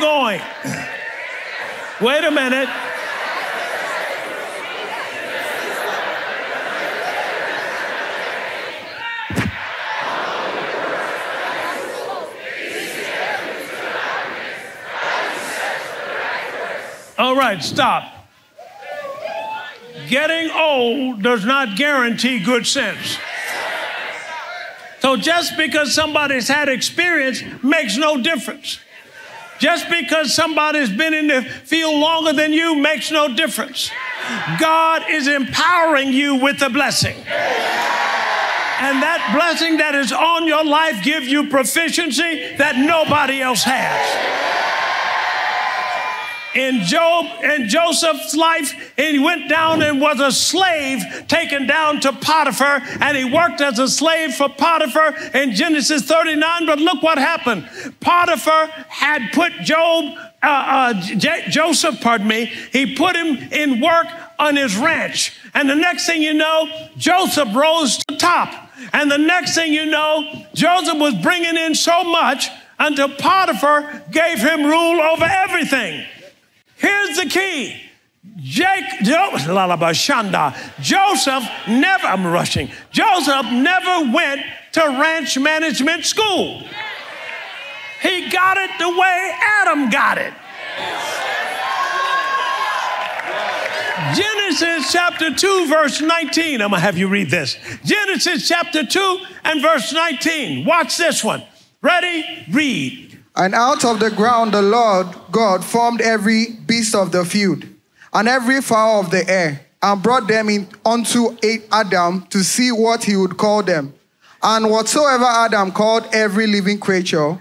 going. Wait a minute. All right, stop. Getting old does not guarantee good sense. So just because somebody's had experience makes no difference. Just because somebody's been in the field longer than you makes no difference. God is empowering you with a blessing. And that blessing that is on your life gives you proficiency that nobody else has. In Job and Joseph's life, he went down and was a slave taken down to Potiphar, and he worked as a slave for Potiphar in Genesis thirty-nine. But look what happened. Potiphar had put Job, uh, uh, J Joseph, pardon me, he put him in work on his ranch. And the next thing you know, Joseph rose to the top. And the next thing you know, Joseph was bringing in so much until Potiphar gave him rule over everything. Here's the key. Jake, Joseph never, I'm rushing, Joseph never went to ranch management school. He got it the way Adam got it. Genesis chapter two, verse nineteen. I'm going to have you read this. Genesis chapter two and verse nineteen. Watch this one. Ready? Read. And out of the ground the Lord God formed every beast of the field and every fowl of the air, and brought them in unto Adam to see what he would call them. And whatsoever Adam called every living creature,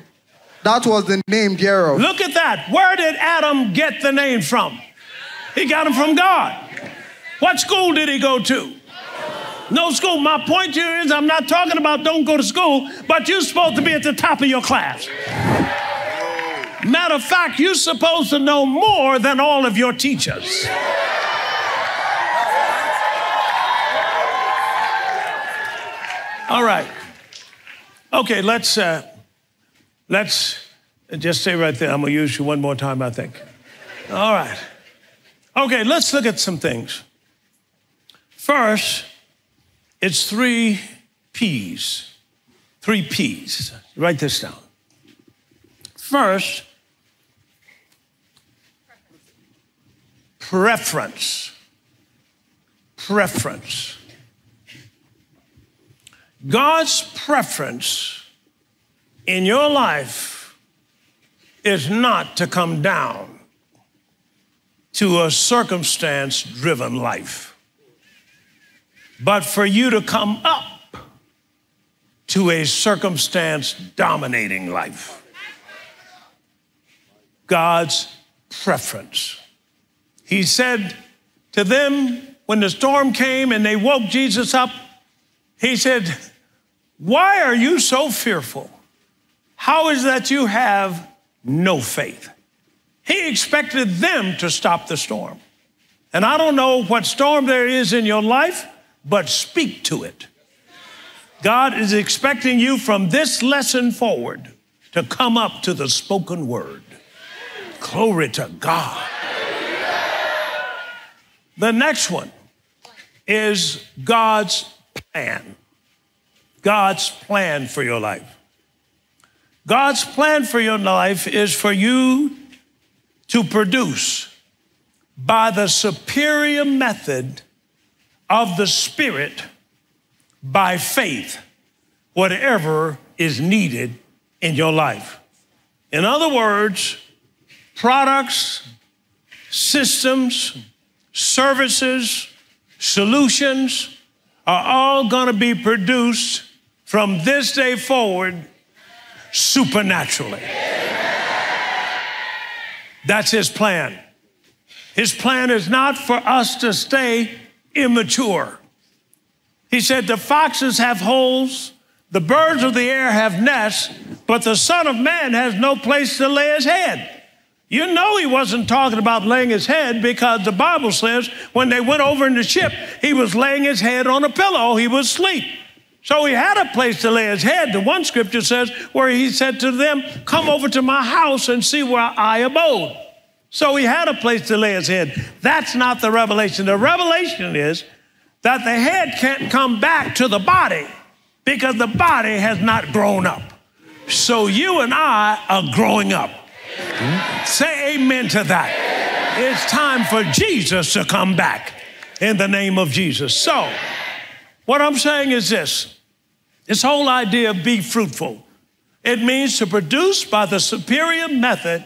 that was the name thereof. Look at that. Where did Adam get the name from? He got it from God. What school did he go to? No school. My point here is I'm not talking about don't go to school, but you're supposed to be at the top of your class. Matter of fact, you're supposed to know more than all of your teachers. All right. Okay, let's, uh, let's just stay right there. I'm going to use you one more time, I think. All right. Okay, let's look at some things. First, it's three P's. Three P's. Write this down. First, preference, preference. God's preference in your life is not to come down to a circumstance-driven life, but for you to come up to a circumstance-dominating life. God's preference. He said to them when the storm came and they woke Jesus up, he said, "Why are you so fearful? How is that you have no faith?" He expected them to stop the storm. And I don't know what storm there is in your life, but speak to it. God is expecting you from this lesson forward to come up to the spoken word. Glory to God. The next one, is God's plan. God's plan for your life. God's plan for your life is for you to produce by the superior method of the Spirit by faith whatever is needed in your life. In other words, products, systems, services, solutions are all going to be produced from this day forward supernaturally. That's his plan. His plan is not for us to stay immature. He said, the foxes have holes, the birds of the air have nests, but the Son of Man has no place to lay his head. You know he wasn't talking about laying his head because the Bible says when they went over in the ship, he was laying his head on a pillow. He was asleep. So he had a place to lay his head. The one scripture says where he said to them, come over to my house and see where I abode. So he had a place to lay his head. That's not the revelation. The revelation is that the head can't come back to the body because the body has not grown up. So you and I are growing up. Mm-hmm. Say amen to that. Amen. It's time for Jesus to come back in the name of Jesus. So what I'm saying is this, this whole idea of be fruitful, it means to produce by the superior method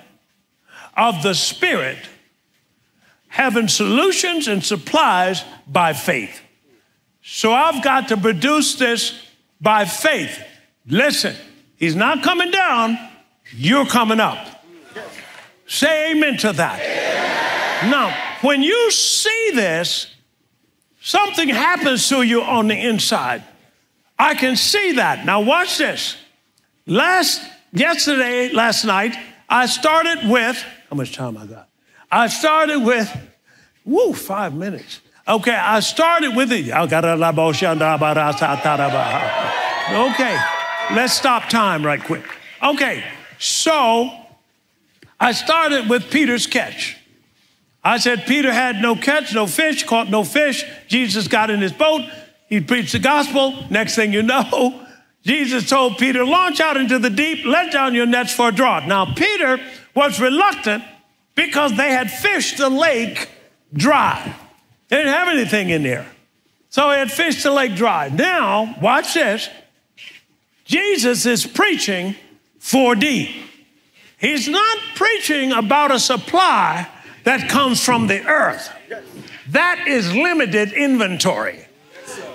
of the Spirit, having solutions and supplies by faith. So I've got to produce this by faith. Listen, he's not coming down, you're coming up. Say amen to that. Amen. Now, when you see this, something happens to you on the inside. I can see that. Now watch this. Last, yesterday, last night, I started with, how much time I got? I started with, woo, five minutes. Okay, I started with it. Okay, let's stop time right quick. Okay, so I started with Peter's catch. I said, Peter had no catch, no fish, caught no fish. Jesus got in his boat. He preached the gospel. Next thing you know, Jesus told Peter, launch out into the deep, let down your nets for a draught. Now, Peter was reluctant because they had fished the lake dry. They didn't have anything in there. So they had fished the lake dry. Now, watch this. Jesus is preaching four D. He's not preaching about a supply that comes from the earth. That is limited inventory.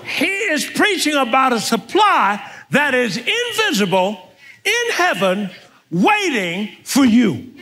He is preaching about a supply that is invisible in heaven waiting for you.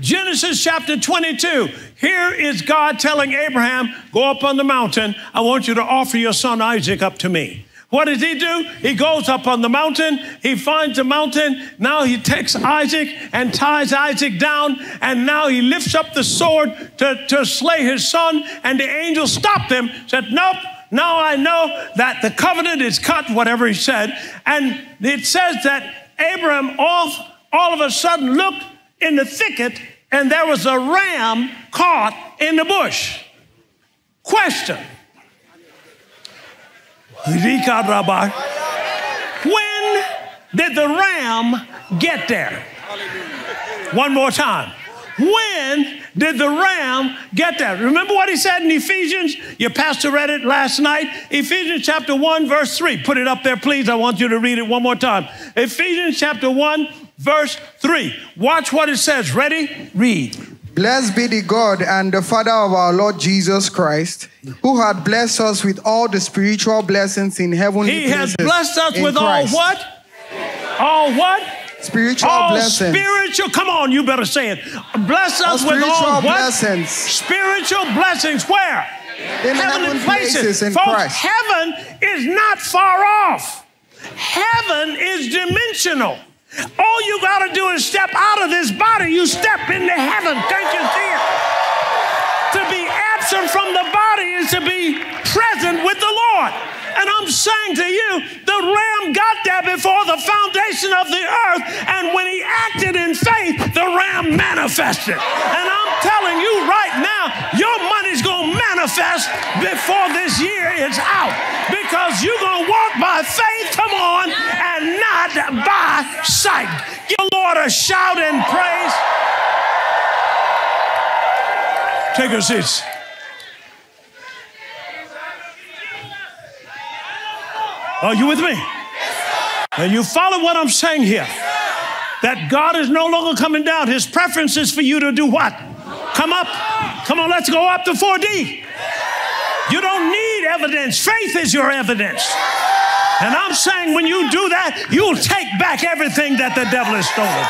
Genesis chapter twenty-two, here is God telling Abraham, go up on the mountain. I want you to offer your son Isaac up to me. What does he do? He goes up on the mountain. He finds the mountain. Now he takes Isaac and ties Isaac down. And now he lifts up the sword to, to slay his son. And the angel stopped him, said, nope, now I know that the covenant is cut, whatever he said. And it says that Abraham all, all of a sudden looked in the thicket and there was a ram caught in the bush. Question. When did the ram get there? One more time. When did the ram get there? Remember what he said in Ephesians? Your pastor read it last night. Ephesians chapter one, verse three. Put it up there, please. I want you to read it one more time. Ephesians chapter one, verse three. Watch what it says. Ready? Read. Blessed be the God and the Father of our Lord Jesus Christ, who had blessed us with all the spiritual blessings in heavenly places. He has blessed us with all what? All what? Spiritual blessings. Spiritual, come on, you better say it. Bless us with all what? Spiritual blessings. Where? In heavenly places. In Christ. Heaven is not far off. Heaven is dimensional. All you got to do is step out of this body. You step into heaven. Thank you, dear. To be absent from the body is to be present with the Lord. And I'm saying to you, the ram got there before the foundation of the earth. And when he acted in faith, the ram and manifest it. And I'm telling you right now, your money's going to manifest before this year is out, because you're going to walk by faith, come on, and not by sight. Give the Lord a shout and praise. Take your seats. Are you with me? And you follow what I'm saying here. That God is no longer coming down. His preference is for you to do what? Come up. Come on, let's go up to four D. You don't need evidence. Faith is your evidence. And I'm saying when you do that, you'll take back everything that the devil has stolen.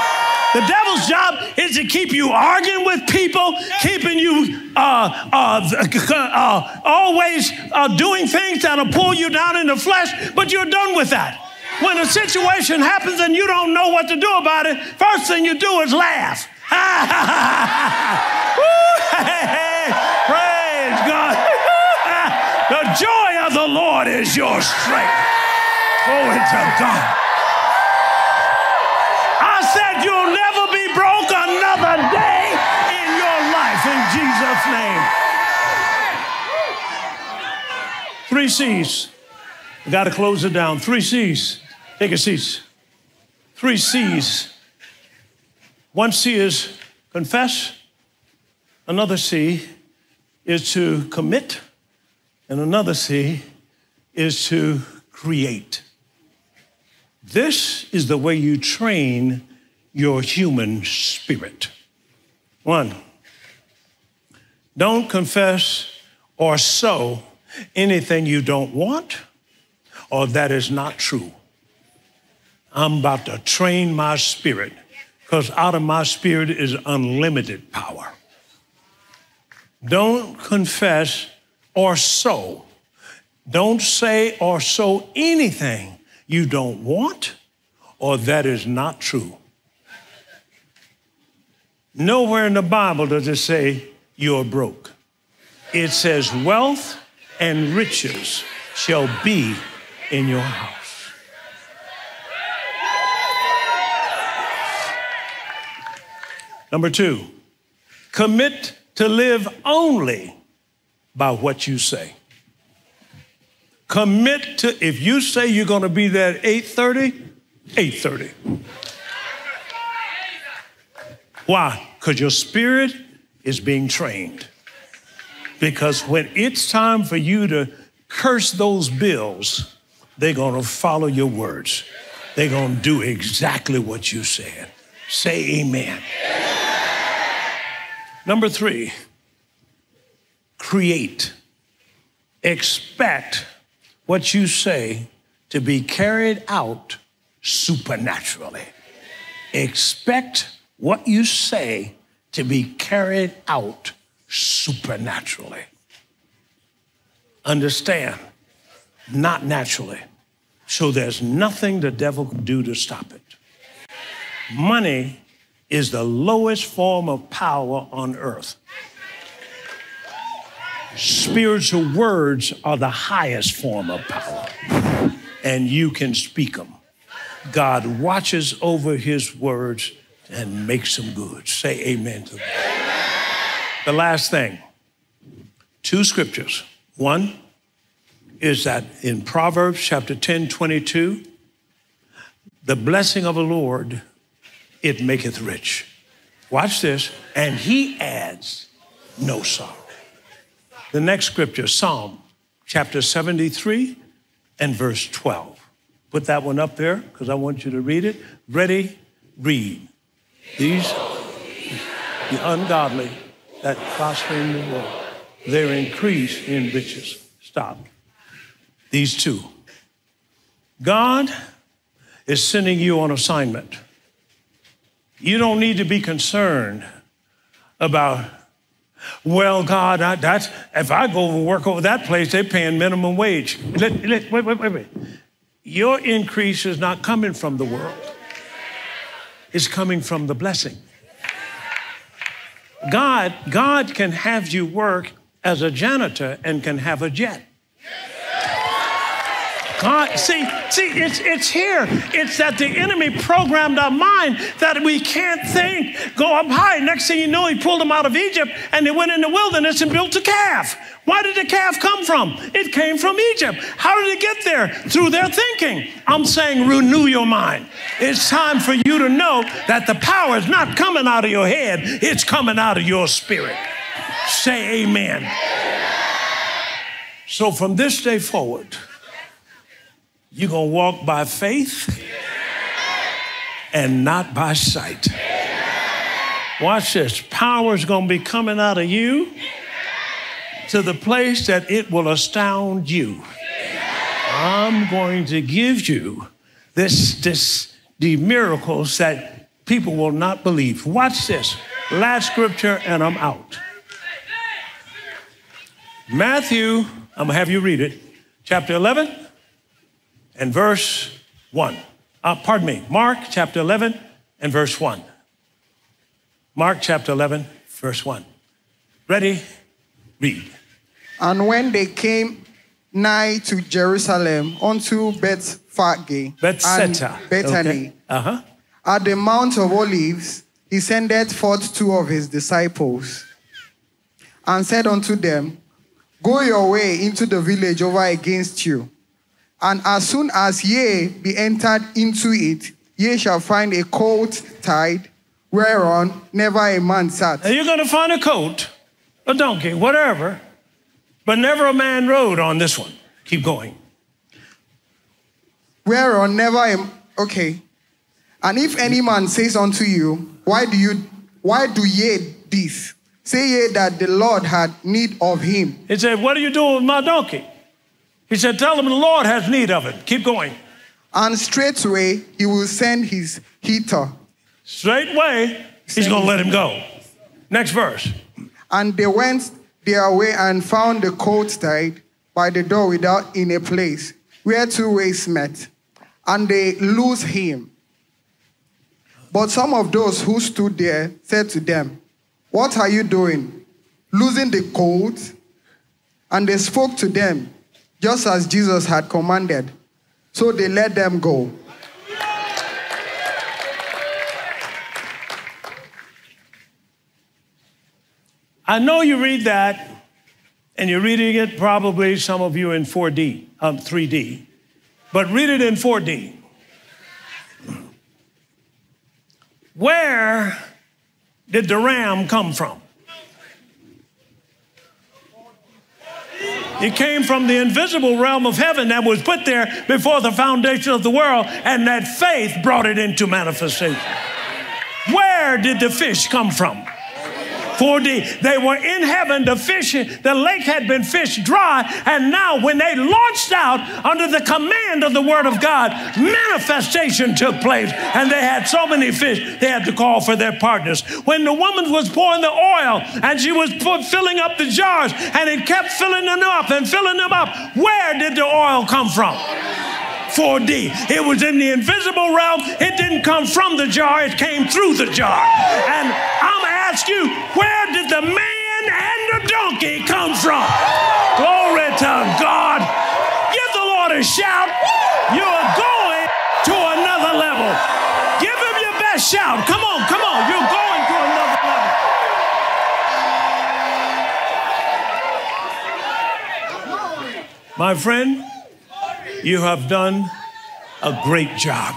The devil's job is to keep you arguing with people, keeping you uh, uh, uh, always uh, doing things that'll pull you down in the flesh, but you're done with that. When a situation happens and you don't know what to do about it, first thing you do is laugh. Woo, hey, hey. Praise God. The joy of the Lord is your strength. Glory to God. I said you'll never be broke another day in your life, in Jesus' name. Three C's. I've got to close it down. Three C's. Take a seat. Three C's. One C is confess. Another C is to commit. And another C is to create. This is the way you train your human spirit. One, don't confess or sow anything you don't want or that is not true. I'm about to train my spirit, because out of my spirit is unlimited power. Don't confess or sow. Don't say or sow anything you don't want or that is not true. Nowhere in the Bible does it say you're broke. It says wealth and riches shall be in your house. Number two, commit to live only by what you say. Commit to, if you say you're going to be there at eight thirty, eight thirty. Why? Because your spirit is being trained. Because when it's time for you to curse those bills, they're going to follow your words. They're going to do exactly what you said. Say amen. Amen. Number three, create. Expect what you say to be carried out supernaturally. Expect what you say to be carried out supernaturally. Understand, not naturally. So there's nothing the devil can do to stop it. Money is the lowest form of power on earth. Spiritual words are the highest form of power, and you can speak them. God watches over his words and makes them good. Say amen to them. Amen. The last thing, two scriptures. One is that in Proverbs chapter ten, twenty-two, the blessing of the Lord, it maketh rich. Watch this. And he adds no sorrow. The next scripture, Psalm chapter seventy-three and verse twelve. Put that one up there because I want you to read it. Ready, read. These, the ungodly that prosper in the world, their increase in riches. Stop. These two. God is sending you on assignment. You don't need to be concerned about, well, God, I, that's, if I go and work over that place, they're paying minimum wage. Let, let, wait, wait, wait, wait. Your increase is not coming from the world. It's coming from the blessing. God, God can have you work as a janitor and can have a jet. God, see, see, it's, it's here. It's that the enemy programmed our mind that we can't think, go up high. Next thing you know, he pulled them out of Egypt and they went in the wilderness and built a calf. Why did the calf come from? It came from Egypt. How did it get there? Through their thinking. I'm saying renew your mind. It's time for you to know that the power is not coming out of your head. It's coming out of your spirit. Say amen. So from this day forward, you're going to walk by faith and not by sight. Watch this. Power is going to be coming out of you to the place that it will astound you. I'm going to give you this, this, the miracles that people will not believe. Watch this. Last scripture, and I'm out. Matthew, I'm going to have you read it. Chapter eleven and verse one. Uh, pardon me. Mark chapter eleven and verse one. Mark chapter eleven, verse one. Ready? Read. And when they came nigh to Jerusalem, unto Bethphage Bethsaida, and Bethany, okay. uh-huh. at the Mount of Olives, he sendeth forth two of his disciples, and said unto them, Go your way into the village over against you, and as soon as ye be entered into it, ye shall find a coat tied, whereon never a man sat. Are you going to find a coat? A donkey, whatever, but never a man rode on this one. Keep going. Whereon never am, okay. And if any man says unto you, Why do you, why do ye this? Say ye that the Lord had need of him. He said, What are you doing with my donkey? He said, Tell him the Lord has need of it. Keep going. And straightway he will send his heater. Straightway he's going to let him go. Next verse. And they went their way and found the colt tied by the door without in a place, where two ways met, and they loosed him. But some of those who stood there said to them, What are you doing, loosing the colt? And they spoke to them, just as Jesus had commanded. So they let them go. I know you read that, and you're reading it probably, some of you, in four D, um, three D, but read it in four D. Where did the ram come from? It came from the invisible realm of heaven that was put there before the foundation of the world, and that faith brought it into manifestation. Where did the fish come from? four D. They were in heaven. The fish, the lake had been fished dry, and now when they launched out under the command of the Word of God, manifestation took place, and they had so many fish they had to call for their partners. When the woman was pouring the oil and she was filling up the jars, and it kept filling them up and filling them up, where did the oil come from? four D. It was in the invisible realm. It didn't come from the jar. It came through the jar. And I'm asking you, where did the man and the donkey come from? Glory to God. Give the Lord a shout. You are going to another level. Give him your best shout. Come on, come on. You're going to another level. My friend, you have done a great job.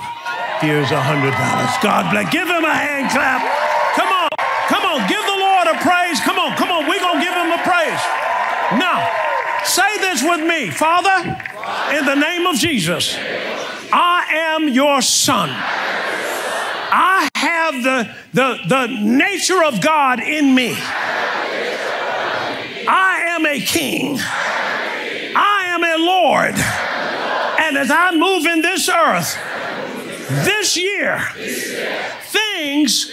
Here's one hundred dollars. God bless. Give him a hand clap. Come on. Come on. Give the Lord a praise. Come on. Come on. We're going to give him a praise. Now, say this with me. Father, in the name of Jesus, I am your son. I have the, the, the nature of God in me. I am a king. I am a Lord. And as I move in this earth, this year, things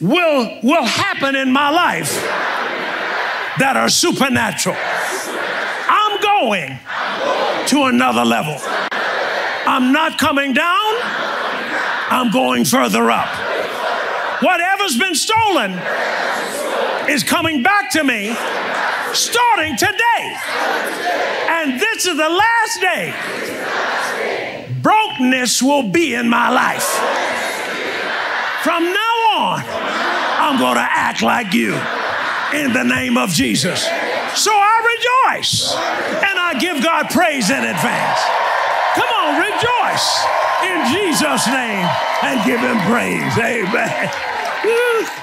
will, will happen in my life that are supernatural. I'm going to another level. I'm not coming down. I'm going further up. Whatever's been stolen is coming back to me starting today. And this is the last day. Brokenness will be in my life. From now on, I'm going to act like you in the name of Jesus. So I rejoice and I give God praise in advance. Come on, rejoice in Jesus' name and give him praise. Amen.